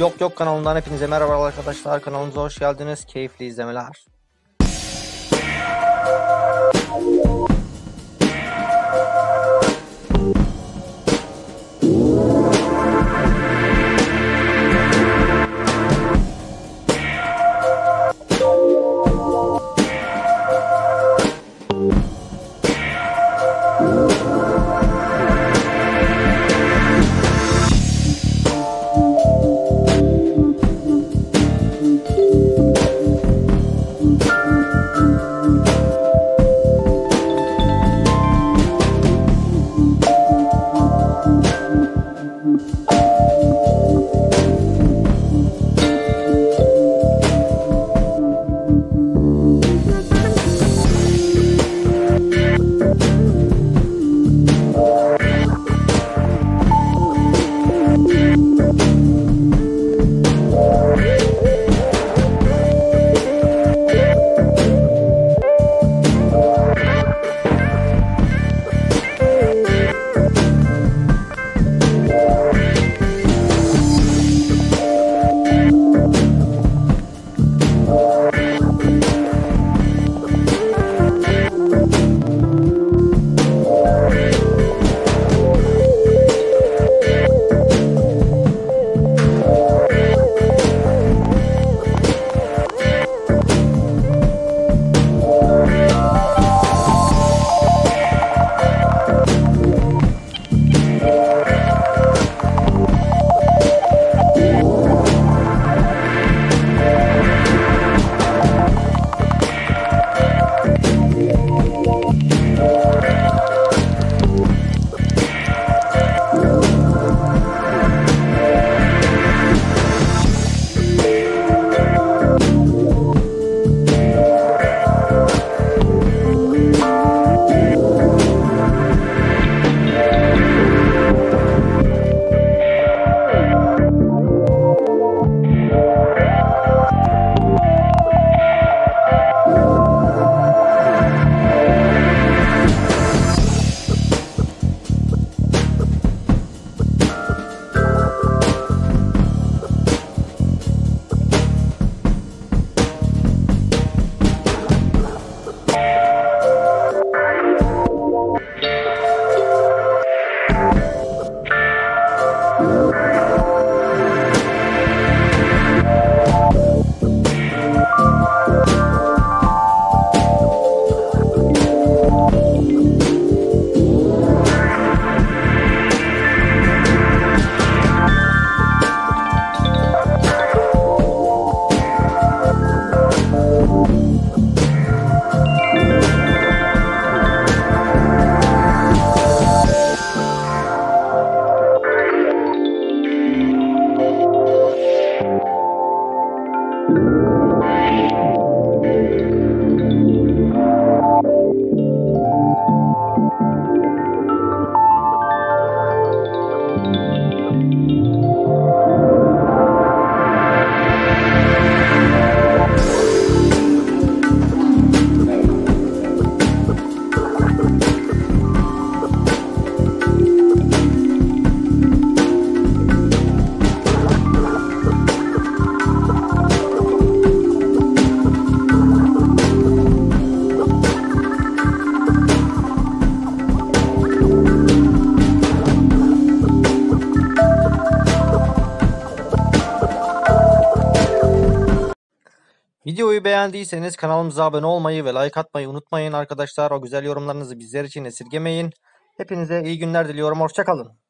Yok Yok kanalından hepinize merhabalar arkadaşlar. Kanalımıza hoş geldiniz. Keyifli izlemeler. Videoyu beğendiyseniz kanalımıza abone olmayı ve like atmayı unutmayın arkadaşlar. O güzel yorumlarınızı bizler için esirgemeyin. Hepinize iyi günler diliyorum. Hoşça kalın.